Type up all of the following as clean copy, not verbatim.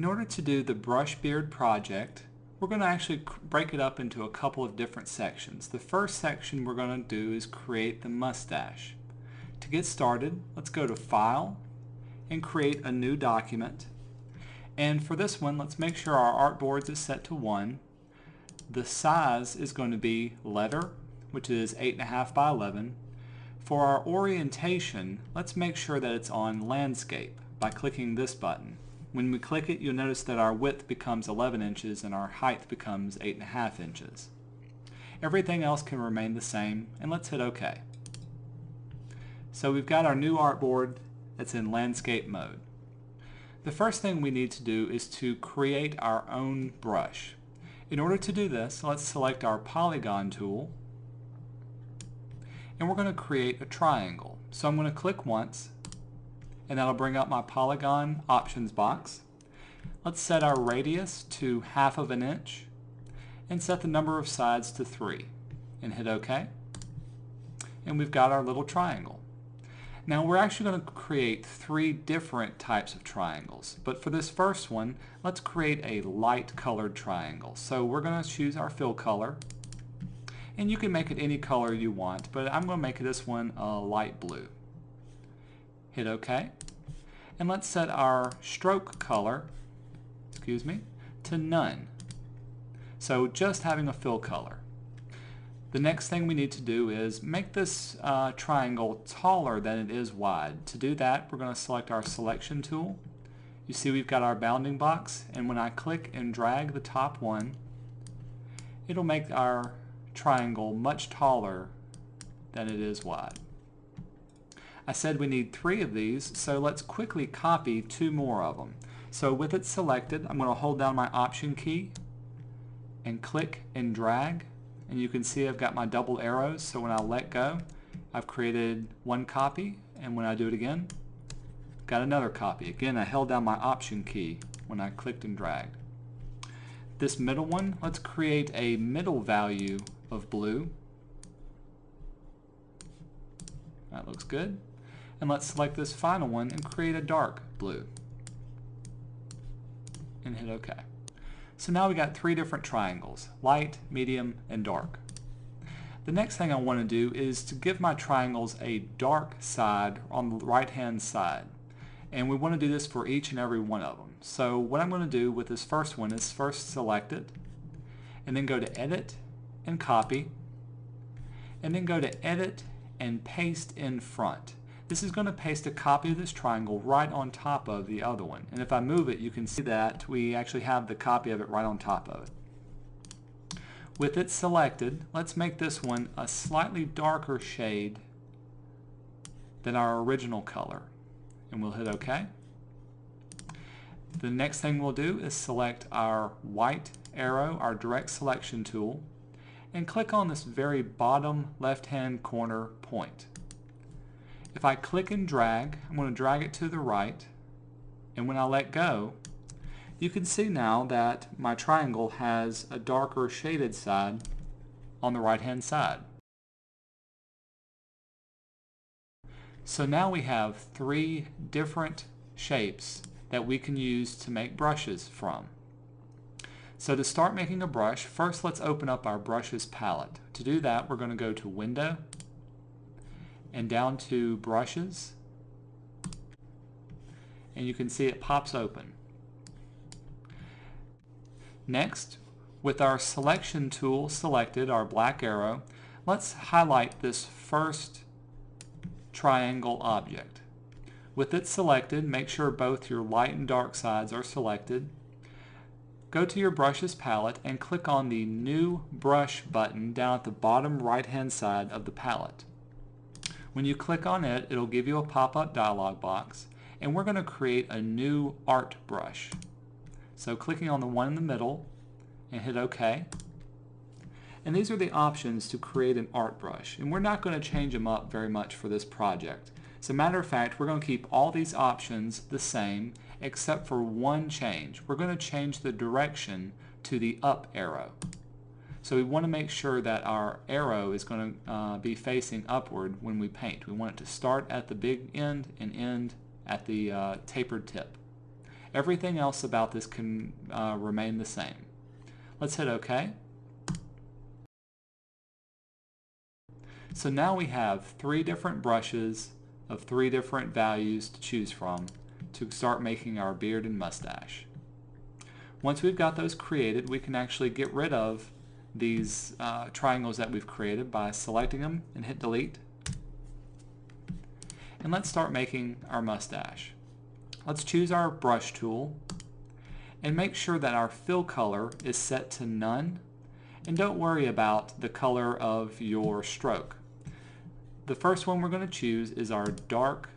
In order to do the brush beard project, we're going to actually break it up into a couple of different sections. The first section we're going to do is create the mustache. To get started, let's go to File and create a new document. And for this one, let's make sure our artboards is set to 1. The size is going to be letter, which is 8.5 by 11. For our orientation, let's make sure that it's on landscape by clicking this button. When we click it, you'll notice that our width becomes 11 inches and our height becomes 8.5 inches. Everything else can remain the same, and let's hit OK. So we've got our new artboard that's in landscape mode. The first thing we need to do is to create our own brush. In order to do this, let's select our polygon tool, and we're going to create a triangle. So I'm going to click once, and that'll bring up my polygon options box. Let's set our radius to 1/2 of an inch and set the number of sides to 3 and hit OK. And we've got our little triangle. Now we're actually going to create 3 different types of triangles, but for this first one, let's create a light colored triangle. So we're going to choose our fill color, and you can make it any color you want, but I'm going to make this one a light blue. Hit OK, and let's set our stroke color, to none. So just having a fill color. The next thing we need to do is make this triangle taller than it is wide. To do that, we're going to select our selection tool. You see we've got our bounding box, and when I click and drag the top one, it'll make our triangle much taller than it is wide. I said we need 3 of these, so let's quickly copy 2 more of them. So with it selected, I'm going to hold down my Option key and click and drag. And you can see I've got my double arrows, so when I let go, I've created 1 copy, and when I do it again, I've got another copy. Again, I held down my Option key when I clicked and dragged. This middle one, let's create a middle value of blue. That looks good. And let's select this final one and create a dark blue. And hit OK. So now we got 3 different triangles, light, medium, and dark. The next thing I want to do is to give my triangles a dark side on the right-hand side. And we want to do this for each and every one of them. So what I'm going to do with this first one is first select it, and then go to Edit and Copy, and then go to Edit and Paste in Front. This is going to paste a copy of this triangle right on top of the other one. And if I move it, you can see that we actually have the copy of it right on top of it. With it selected, let's make this one a slightly darker shade than our original color. And we'll hit OK. The next thing we'll do is select our white arrow, our direct selection tool, and click on this very bottom left-hand corner point. If I click and drag, I'm going to drag it to the right, and when I let go, you can see now that my triangle has a darker shaded side on the right-hand side. So now we have 3 different shapes that we can use to make brushes from. So to start making a brush, first let's open up our brushes palette. To do that, we're going to go to Window, and down to Brushes, and you can see it pops open. Next, with our selection tool selected, our black arrow, let's highlight this first triangle object. With it selected, make sure both your light and dark sides are selected. Go to your Brushes palette and click on the New Brush button down at the bottom right-hand side of the palette. When you click on it, it'll give you a pop-up dialog box, and we're going to create a new art brush. So clicking on the one in the middle and hit OK. And these are the options to create an art brush, and we're not going to change them up very much for this project. As a matter of fact, we're going to keep all these options the same except for one change. We're going to change the direction to the up arrow. So we want to make sure that our arrow is going to be facing upward when we paint. We want it to start at the big end and end at the tapered tip. Everything else about this can remain the same. Let's hit OK. So now we have 3 different brushes of 3 different values to choose from to start making our beard and mustache. Once we've got those created, we can actually get rid of these triangles that we've created by selecting them and hit delete. And let's start making our mustache. Let's choose our brush tool and make sure that our fill color is set to none, and don't worry about the color of your stroke. The first one we're going to choose is our dark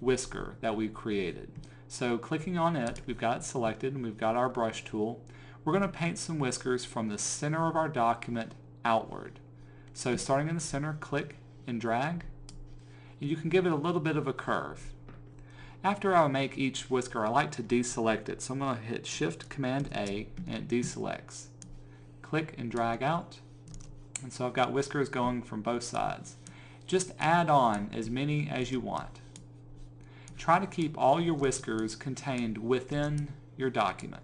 whisker that we created. So clicking on it, we've got it selected and we've got our brush tool. We're going to paint some whiskers from the center of our document outward. So starting in the center, click and drag. And you can give it a little bit of a curve. After I make each whisker, I like to deselect it. So I'm going to hit Shift Command A and it deselects. Click and drag out. And so I've got whiskers going from both sides. Just add on as many as you want. Try to keep all your whiskers contained within your document.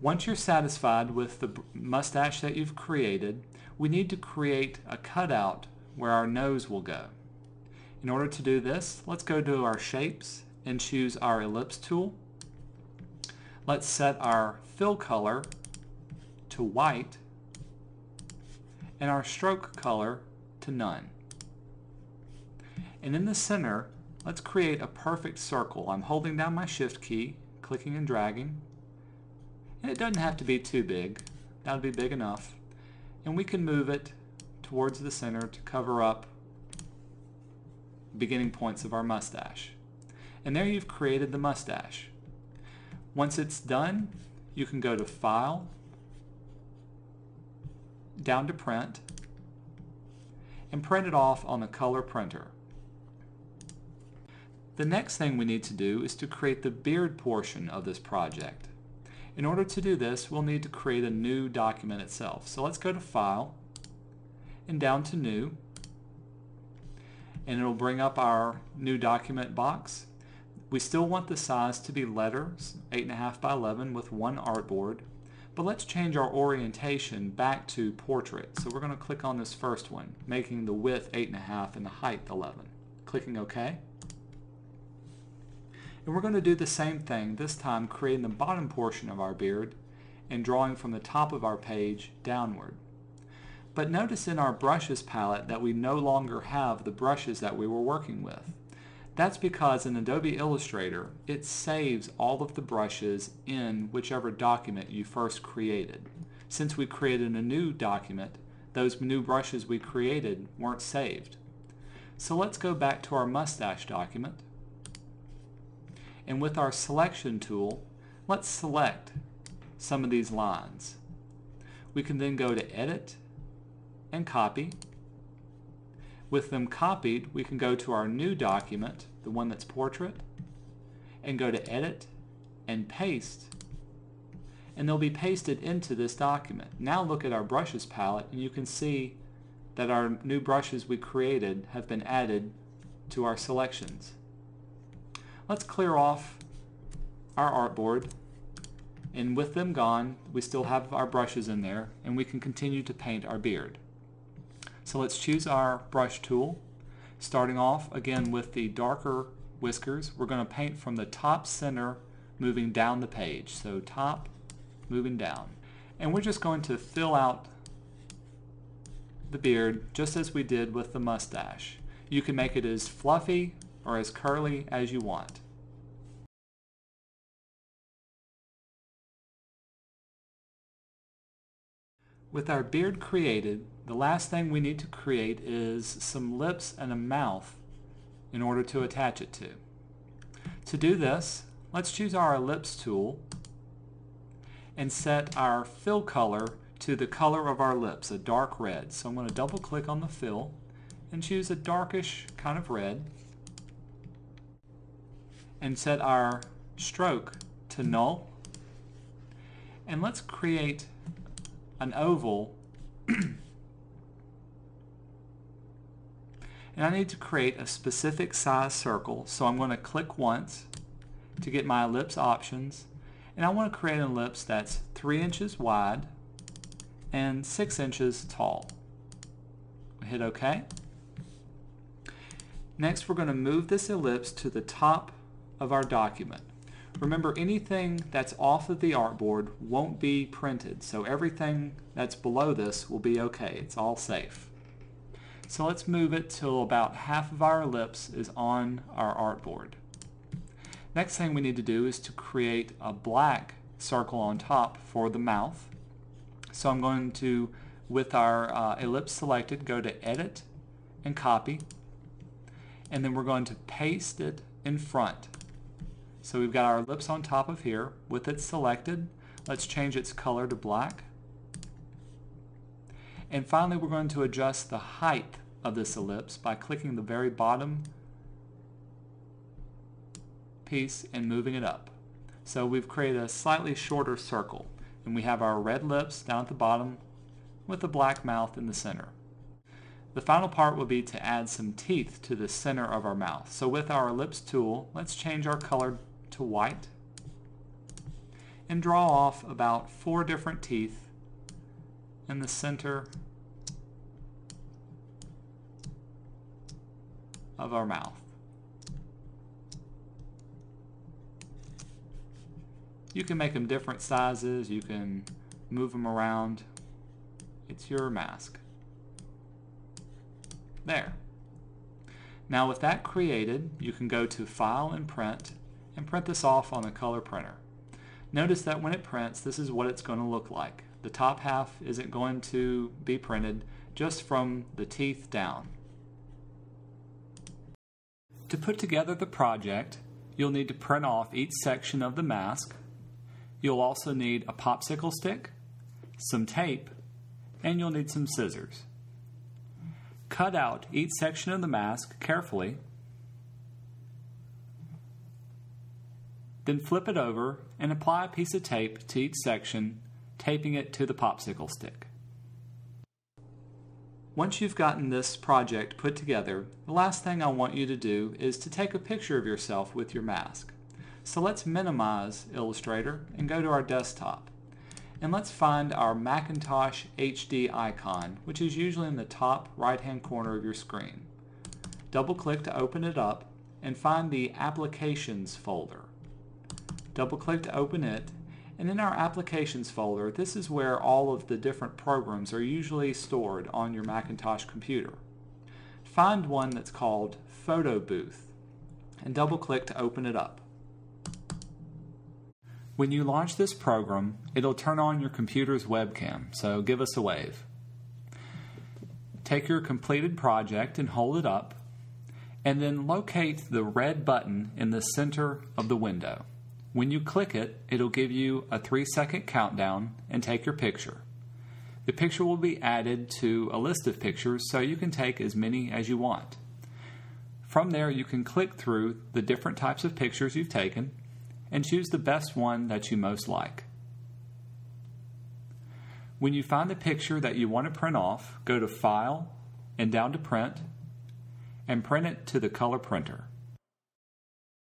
Once you're satisfied with the mustache that you've created, we need to create a cutout where our nose will go. In order to do this, let's go to our shapes and choose our ellipse tool. Let's set our fill color to white and our stroke color to none. And in the center, let's create a perfect circle. I'm holding down my Shift key, clicking and dragging. And it doesn't have to be too big. That'll be big enough. And we can move it towards the center to cover up beginning points of our mustache. And there you've created the mustache. Once it's done, you can go to File, down to Print, and print it off on a color printer. The next thing we need to do is to create the beard portion of this project. In order to do this, we'll need to create a new document itself. So let's go to File, and down to New, and it'll bring up our new document box. We still want the size to be letters, 8.5 by 11 with 1 artboard, but let's change our orientation back to portrait. So we're going to click on this first one, making the width 8.5 and the height 11. Clicking OK. And we're going to do the same thing, this time creating the bottom portion of our beard and drawing from the top of our page downward. But notice in our brushes palette that we no longer have the brushes that we were working with. That's because in Adobe Illustrator, it saves all of the brushes in whichever document you first created. Since we created a new document, those new brushes we created weren't saved. So let's go back to our mustache document. And with our selection tool, let's select some of these lines. We can then go to Edit and Copy. With them copied, we can go to our new document, the one that's portrait, and go to Edit and Paste, and they'll be pasted into this document. Now look at our brushes palette and you can see that our new brushes we created have been added to our selections. Let's clear off our artboard, and with them gone, we still have our brushes in there and we can continue to paint our beard. So let's choose our brush tool. Starting off again with the darker whiskers, we're going to paint from the top center moving down the page. So top, moving down. And we're just going to fill out the beard just as we did with the mustache. You can make it as fluffy or as curly as you want. With our beard created, the last thing we need to create is some lips and a mouth in order to attach it to. To do this, let's choose our ellipse tool and set our fill color to the color of our lips, a dark red. So I'm going to double click on the fill and choose a darkish kind of red and set our stroke to null. And let's create an oval and I need to create a specific size circle, so I'm going to click once to get my ellipse options, and I want to create an ellipse that's 3 inches wide and 6 inches tall. Hit OK. Next, we're going to move this ellipse to the top of our document. Remember, anything that's off of the artboard won't be printed, so everything that's below this will be okay. It's all safe. So let's move it till about half of our ellipse is on our artboard. Next thing we need to do is to create a black circle on top for the mouth. So I'm going to, with our ellipse selected, go to Edit and Copy, and then we're going to paste it in front. So we've got our ellipse on top of here with it selected. Let's change its color to black. And finally, we're going to adjust the height of this ellipse by clicking the very bottom piece and moving it up. So we've created a slightly shorter circle, and we have our red lips down at the bottom with the black mouth in the center. The final part will be to add some teeth to the center of our mouth. So with our ellipse tool, let's change our color to white and draw off about 4 different teeth in the center of our mouth. You can make them different sizes, you can move them around. It's your mask. There. Now with that created, you can go to File and print this off on the color printer. Notice that when it prints, this is what it's going to look like. The top half isn't going to be printed, just from the teeth down. To put together the project, you'll need to print off each section of the mask. You'll also need a popsicle stick, some tape, and you'll need some scissors. Cut out each section of the mask carefully, then flip it over and apply a piece of tape to each section, taping it to the popsicle stick. Once you've gotten this project put together, the last thing I want you to do is to take a picture of yourself with your mask. So let's minimize Illustrator and go to our desktop. And let's find our Macintosh HD icon, which is usually in the top right-hand corner of your screen. Double-click to open it up and find the Applications folder. Double-click to open it, and in our Applications folder, this is where all of the different programs are usually stored on your Macintosh computer. Find one that's called Photo Booth, and double-click to open it up. When you launch this program, it'll turn on your computer's webcam, so give us a wave. Take your completed project and hold it up, and then locate the red button in the center of the window. When you click it, it'll give you a 3-second countdown and take your picture. The picture will be added to a list of pictures, so you can take as many as you want. From there, you can click through the different types of pictures you've taken and choose the best one that you most like. When you find the picture that you want to print off, go to File and down to Print, and print it to the color printer.